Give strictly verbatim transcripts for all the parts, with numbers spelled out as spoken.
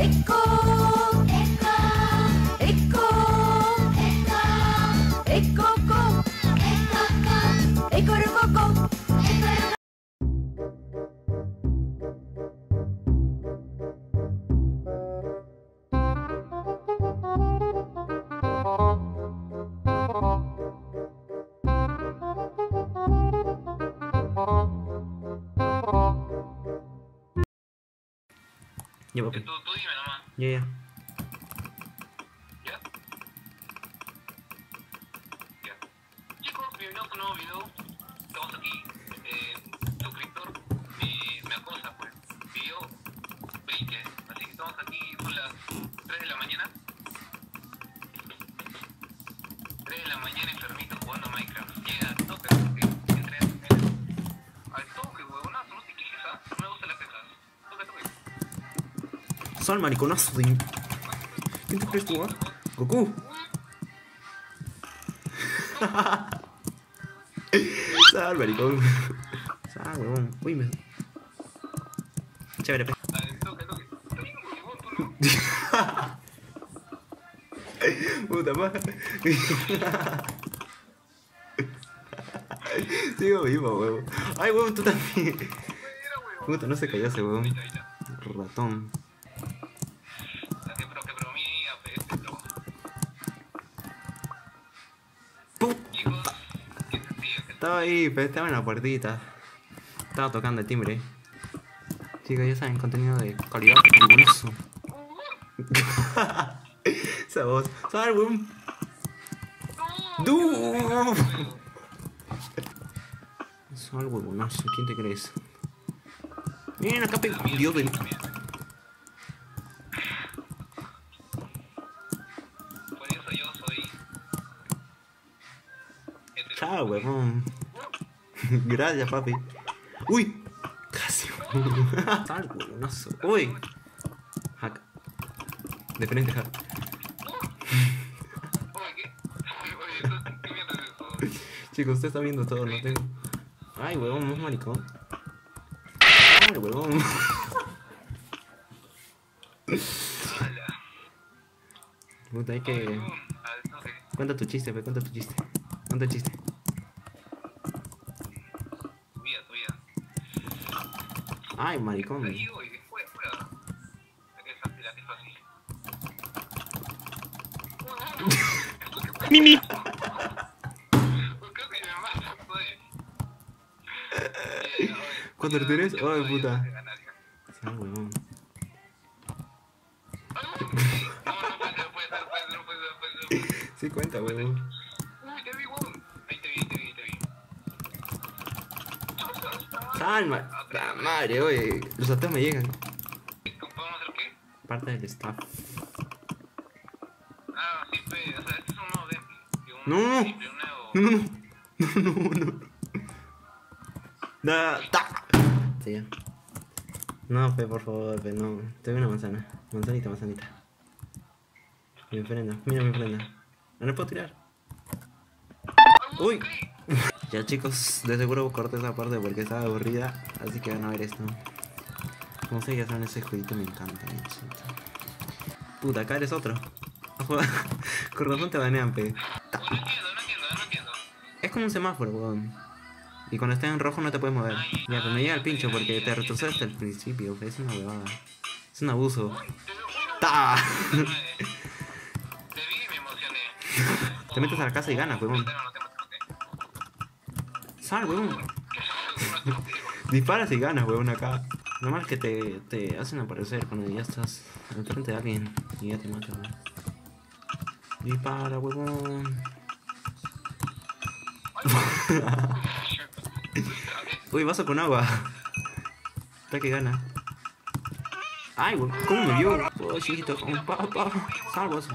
Ya, papi. Tú, tú dime nomás. Ya, ya. Ya. Ya. Chicos, bienvenidos a un nuevo video. Estamos aquí. Eh, suscriptor. Y me acosa, pues. Video veinte. Así que estamos aquí. Son las tres de la mañana. tres de la mañana, enfermito, jugando a Minecraft. Llega, no te toques. Entra, entra. Al toque, huevonazo. No te quejes, ¿ah? No me gustan las quejas. Toca, toque. Son el mariconazo de... ¿Quién te crees tú, ah? Goku. Sal, maricón. Sal, huevón. Uy, me... Chévere, pe... Puta madre. Sigo vivo, huevón. Ay, huevón, tú también. Puta, no se callase, huevón. Ratón. Estaba ahí, pero estaba en la puertita. Estaba tocando el timbre. Chicos, ya saben, contenido de calidad. Buenazo. Esa voz. ¡Sal, weón! ¡Du! Sal, huevonazo. ¿Quién te crees? Miren acá, pe... Dios del... Chao, huevón. Gracias, papi. Uy, casi. Sal, huevonazo. Uy, hack. De frente, hack. Chicos, usted está viendo todo, lo tengo. Ay, huevón, no es maricón. Ay, huevón. Puta, hay que. Cuenta tu chiste, pe, cuenta tu chiste. Cuenta tu chiste. Ay, maricón. Ahí voy, después, fuera. La que es fácil. Mimi. Creo que me mata, joder. ¿Cuánto le tienes? Ay, puta. Se va, huevón. Sí, cuenta, huevón. Uy, te vi, huevón. Ahí te vi, te vi, te vi. Calma. La madre, oye, los ateos me llegan. ¿Podemos hacer qué? Parte del staff. Ah, sí, pero, o sea, este es un nuevo gameplay. No, simple, un nuevo... no, no, no, no, no, no, no, sí, ya. No, pe, por favor, pe, no. Te doy una manzana, manzanita, manzanita. Mi ofrenda, mira mi ofrenda. No le puedo tirar. Uy. Ya, chicos, de seguro corté esa parte porque estaba aburrida, así que van a ver esto. Como sé que saben, ese jueguito me encanta, me encanta. Puta, acá eres otro. Con razón te banean, pe. No entiendo, no entiendo, no entiendo. Es como un semáforo, weón. Y cuando está en rojo no te puedes mover. Ay, ya, pero me llega el pincho porque te retrocedes hasta el principio, pe. Es una huevada. Es un abuso. ¡Ta! Te vi y me emocioné. Te metes a la casa y ganas, weón. Sal, weón. Disparas y ganas, weón, acá. Lo malo es que te, te hacen aparecer cuando ya estás al frente de alguien y ya te matan, weón. Dispara, weón. Uy, vaso con agua. Está que gana. Ay, weón, ¿cómo me vio? Oh, chiquito, un papá. Sal, vaso.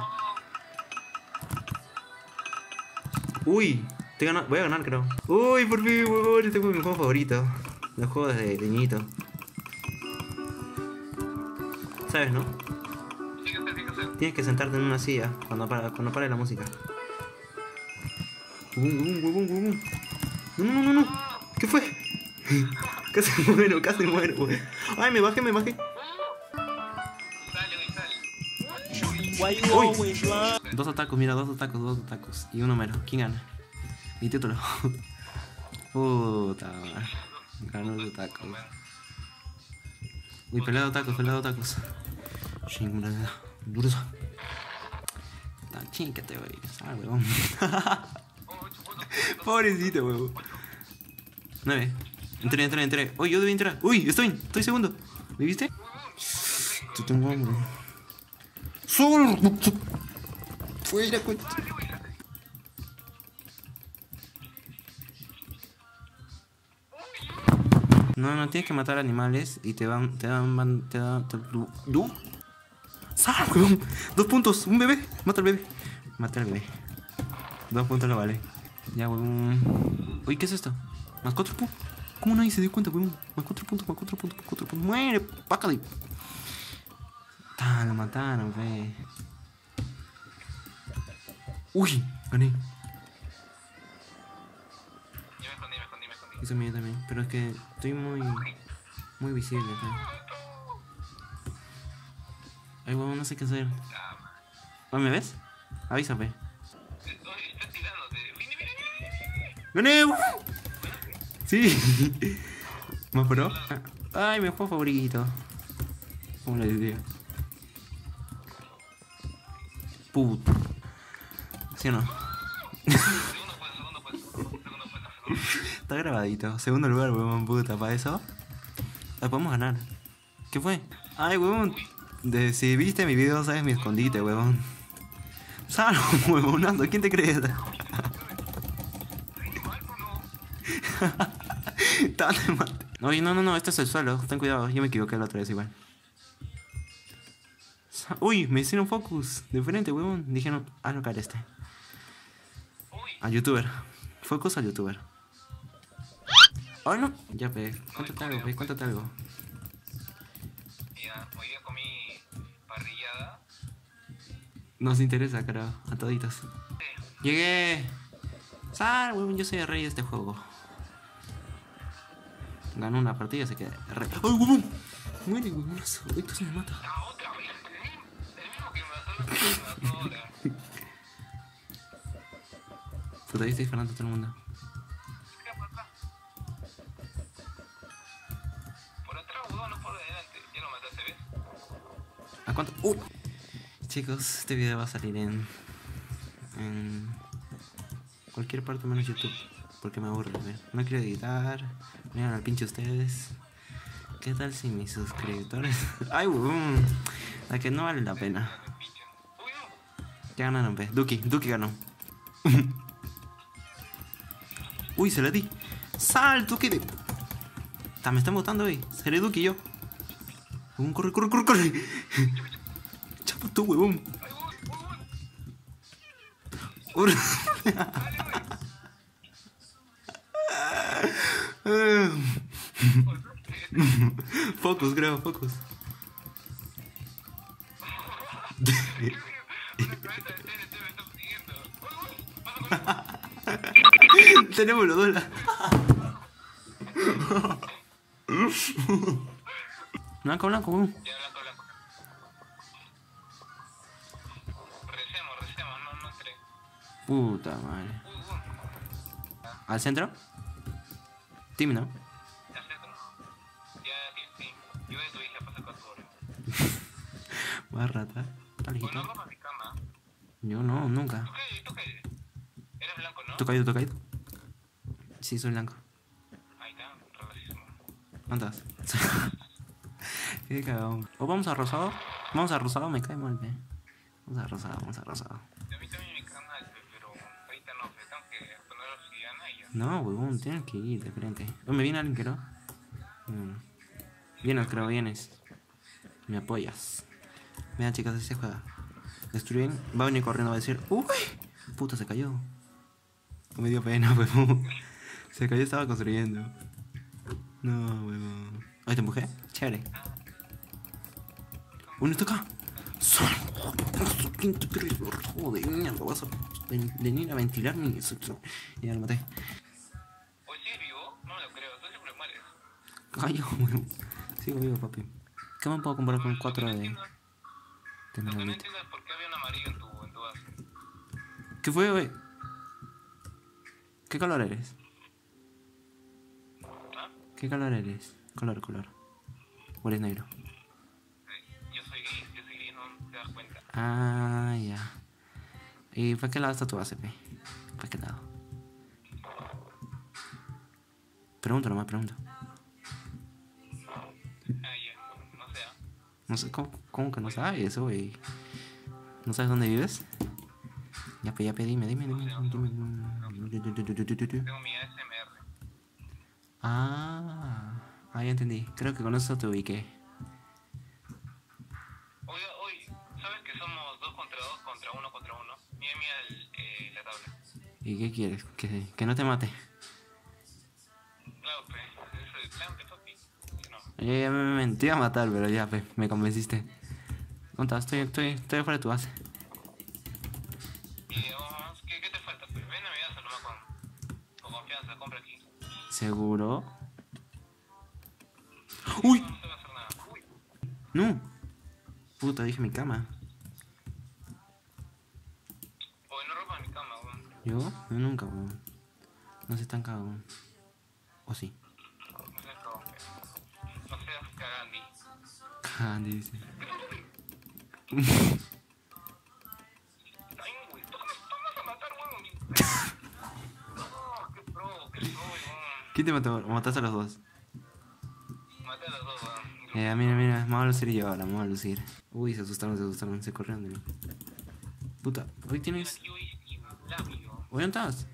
Uy. Te gano, voy a ganar, creo. Uy, por fin, huevón, este fue mi juego favorito. Los juegos de niñito. ¿Sabes, no? Sí, sí, sí, sí. Tienes que sentarte en una silla cuando pare, cuando pare la música. Uh, uh, uh, uh, uh. No, no, no, no. ¿Qué fue? Casi muero, casi muero, güey. Ay, me bajé, me bajé. Dale, güey, dale. Why you always love? Dos atacos, mira, dos atacos, dos atacos. Y uno menos. ¿Quién gana? Mi título. Puta madre. Ganó el ataco. Uy, pelado tacos, pelado tacos. Chingada. Duro. Tan chingate, wey. Ah, weón. Pobrecito, weón. Nueve. Entré, entré, entré. Uy, yo debí entrar. Uy, estoy, estoy segundo. ¿Me viste? Yo tengo hambre. ¡Sol! ¡Fuera, cuenta! No, no tienes que matar animales y te van, te dan, van, te dan, te dan. ¡Du! ¡Sal, huevón! Dos puntos, un bebé. Mata al bebé. Mata al bebé. Dos puntos lo vale. Ya, huevón. Uy, ¿qué es esto? Más cuatro puntos. ¿Cómo nadie se dio cuenta, huevón? Más cuatro puntos, más cuatro puntos, más cuatro puntos. ¡Muere! ¡Pácale! Ah, lo mataron, fe. Uy, gané. Yo me escondí, me escondí, me escondí. Eso mío también, pero es que estoy muy, muy visible acá. Ay, huevón, no sé qué hacer. ¿Ah, me ves? Avísame. ¡Gané! Sí. ¿Más pro? Ay, mi juego favorito. ¿Cómo le diría? Puto. ¿Sí o no? Segundo puesto, segundo puesto, segundo puesto. Está grabadito. Segundo lugar, huevón, puta. Para eso la podemos ganar. ¿Qué fue? Ay, huevón. De, si viste mi video, sabes mi escondite, huevón. Salvo, huevonando. ¿Quién te crees? Oye, no, no, no. Este es el suelo. Ten cuidado. Yo me equivoqué la otra vez igual. Uy, me hicieron focus. Diferente, huevón. Dijeron, ah, no, cara, este. A youtuber. Focus a youtuber. Oh, no. Ya, pe. Cuéntate algo, pe. Cuéntate algo. Ya, hoy día comí parrillada. Nos interesa, carajo. A toditos. Llegué. Sal, huevón. Yo soy el rey de este juego. Ganó una partida, se queda rey. ¡Ay, huevón! Muere, huevón. Esto se me mata. Puta, ahí está disparando a todo el mundo. Por atrás, huevón, no por delante. Ya lo mataste, ¿ves? ¿A cuánto? ¡Uh! Chicos, este video va a salir en. En. Cualquier parte menos YouTube. Porque me aburro, ¿ver? No quiero editar. Miren al pinche ustedes. ¿Qué tal si mis suscriptores? ¡Ay, huevón! La que no vale la pena. Ya ganaron, pe. Duki, Duki ganó. Uy, se la di. Sal, Duki. De... Ta, me están botando, wey. Seré Duki yo. Huevón, corre, corre, corre, corre. Chapo tú, huevón. Focus, creo, focus. Tenemos los dos. Blanco, blanco, blanco. Ya, blanco, blanco. Recemos, recemos, no, no entré. Puta madre. ¿Al centro? Tim, ¿no? Al centro. Ya, Tim, Tim. Yo de tu hija pasé cuatro horas. Más rata. ¿Talejito? Yo no, nunca. ¿Tú caído? ¿Eres blanco, no? ¿Tú caído, tú caído? Sí, soy blanco. Ahí está, racismo. ¿Cuántas? Qué cagón. ¿O vamos a rosado? Vamos a rosado, me cae mal, pe. Vamos a rosado, vamos a rosado. A mí también me cae mal, pero ahorita no, pero tengo que poner obsidiana y ya. No, huevón, tienes que ir de frente. ¿O me viene alguien que no? Mm. Vienes, creo, vienes. Me apoyas. Mira, chicas, así se juega. Destruyen, va a venir corriendo, va a decir, uy, puta, se cayó. Me dio pena, huevón. Se cayó, estaba construyendo. No, huevón. ¿Ahí te empujé? Chévere. Uno está acá. ¿Quién te crees? Joder, mierda, vas a venir a ventilar mi... Ya lo maté. ¿Hoy sí vivo? No me lo creo, entonces me mueres. Cayó, huevón. Sigo vivo, papi. ¿Qué me puedo comprar con cuatro de...? Lo que no entiendo es por qué había un amarillo en tu, en tu base. ¿Qué fue, güey? ¿Qué color eres? ¿Ah? ¿Qué color eres? Color, color. ¿O eres negro? Yo soy gris, yo soy gris, no te das cuenta. Ah, ya. ¿Y para qué lado está tu base, pe? ¿Para qué lado? Pregunto nomás, pregunto. No sé, ¿cómo, ¿cómo que no sabes eso, güey? ¿No sabes dónde vives? Ya, pe, ya, pe, dime, dime, dime. Tengo mi A S M R. Ah, ah, ya entendí. Creo que con eso te ubiqué. Oye, oye, ¿sabes que somos dos contra dos contra uno contra uno? Mira, mira eh, la tabla. ¿Y qué quieres? ¿Que, que no te mate? Claro, pe, eso es el plan, pe, papi. Yo ya me mentí a matar, pero ya, pe, me convenciste. Conta, estoy, estoy, estoy fuera de tu base. ¿Y vos, qué, qué te falta? Pues ven a mi base nomás con, con confianza, compra aquí. ¿Seguro? ¡Uy! No, no se va a hacer nada. Uy. No. Puta, dije mi cama. Oye, no rompas mi cama, weón. ¿Yo? No, nunca, weón. No se estanca, weón. ¿O sí? Ah, dice. Ay, güey, ¿tú cómo vas a matar, weón? No, qué pro, qué pro, weón. ¿Quién te mató? ¿O mataste a los dos? Maté a los dos, weón. Eh, mira, mira, vamos a lucir yo ahora, vamos a lucir. Uy, se asustaron, se asustaron, se corrieron de mí. Puta, hoy tienes. ¿Hoy no estás?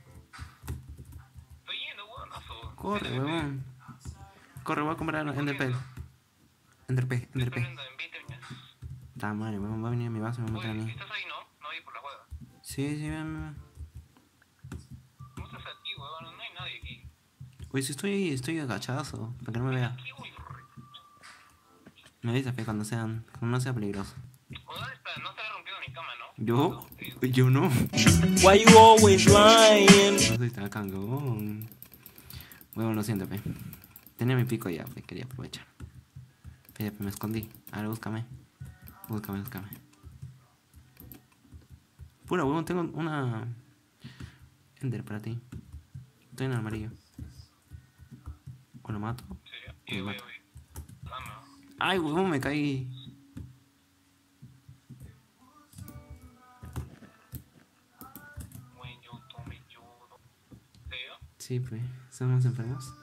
Estoy yendo, weón. Corre, weón. Corre, voy a comprar Enderpearl. Enderpearl, Enderpearl. Ta madre, weón, va a venir a mi base, me va a matar a mí. ¿Estás ahí, no? No voy por la hueva. Sí, sí, ven, ven. ¿Cómo estás aquí, weón? No hay nadie aquí. Oye, si estoy ahí, estoy agachadazo, para que no me vea. Me avisas, pe, cuando sean, cuando no sea peligroso. ¿O dónde está? No te has rompido mi cama, ¿no? ¿Yo? Yo no. Why you always lying? No soy tan cangón. Weón, lo siento, pe. Tenía mi pico ya, pe, quería aprovechar. Pe, me escondí. Ahora búscame. Búscame, búscame. Pura, huevón, tengo una Ender para ti. Estoy en el amarillo. ¿O lo mato? Sí, lo mato. Ay, huevón, me caí. Sí, pues, ¿estamos enfermos?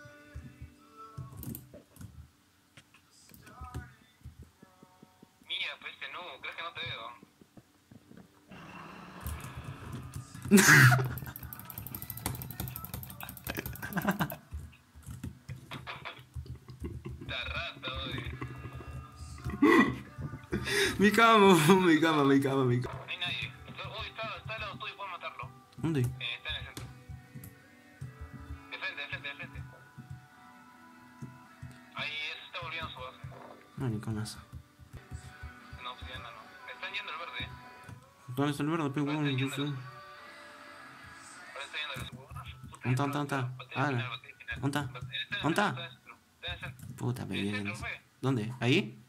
Mi cama, mi cama, mi cama, mi cama. No hay nadie. Hoy está, está al lado tuyo, puedes matarlo. ¿Dónde? Eh, está en el centro. De frente, de frente, de frente. Ahí se está volviendo su base. Mariconazo. No, pues ya no, no. Están yendo al verde. ¿Dónde está el verde? Pero bueno, yo sé. ¿Onta, onta, onta? Ala. ¿Onta? ¿Onta? Puta, me viene. ¿Dónde? ¿Ahí?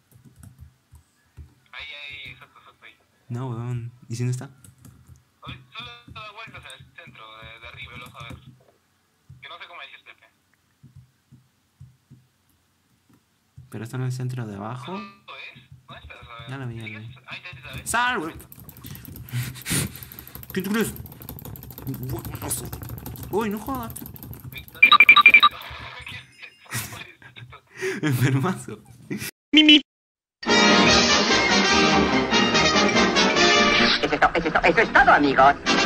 Ahí, ahí, exacto, exacto, ahí. No, weón. ¿Y si no está? Solo da vueltas en el centro, de arriba, lo sabes. Que no sé cómo decirte, pe. Pero está en el centro de abajo. ¿Dónde estás? Ya la vi, ya la vi. Ahí te sabes. ¡Sal, weón! ¿Qué tú crees? ¡Buenoso! Uy, no jodas. Enfermazo. Mimi. Eso es todo, eso es todo, amigos.